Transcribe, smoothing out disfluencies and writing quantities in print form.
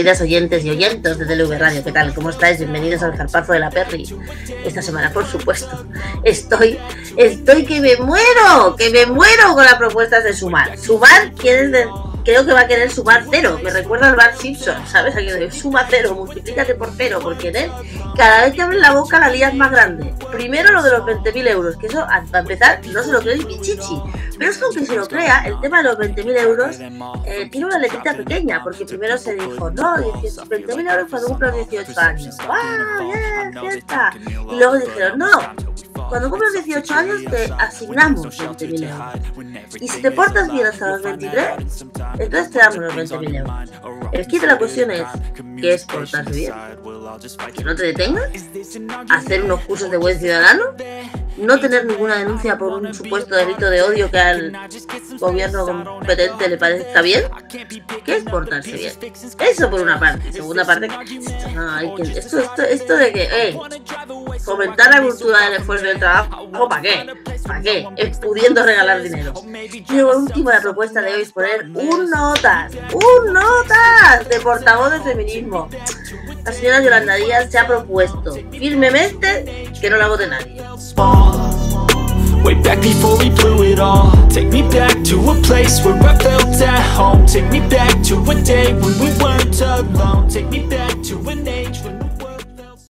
queridas oyentes y oyentos de DLV Radio, ¿qué tal? ¿Cómo estáis? Bienvenidos al Zarpazo de La Perry. Esta semana, por supuesto, estoy que me muero con las propuestas de Sumar. Sumar, creo que va a querer sumar cero. Me recuerda al Bart Simpson, ¿sabes? Aquí de suma cero, multiplícate por cero, porque en él, cada vez que abres la boca, la lías más grande. Primero lo de los 20.000 euros, que eso, para empezar, no se lo cree ni chichi. Pero es que aunque se lo crea, el tema de los 20.000 euros tiene una letrita pequeña, porque primero se dijo, no, 20.000 euros cuando cumplas 18 años. ¡Ah, bien, fiesta! Y luego dijeron, no, cuando cumples 18 años te asignamos 20.000 euros. Y si te portas bien hasta los 23, entonces te damos los 20.000 euros. El kit de la cuestión es, ¿qué es portarse bien? Que no te detengan, hacer unos cursos de buen ciudadano, no tener ninguna denuncia por un supuesto delito de odio que al gobierno competente le parezca bien. ¿Qué es portarse bien? Eso por una parte. Segunda parte, esto de que, fomentar la cultura del esfuerzo del trabajo, ¿para qué? Es pudiendo regalar dinero. Y luego, último, la propuesta de hoy es poner un notas de portavoz de feminismo. La señora Yolanda Díaz se ha propuesto firmemente que no la vote nadie. Way back before we blew it all. Take me back to a place where I felt at home. Take me back to a day when we weren't alone. Take me back to a day.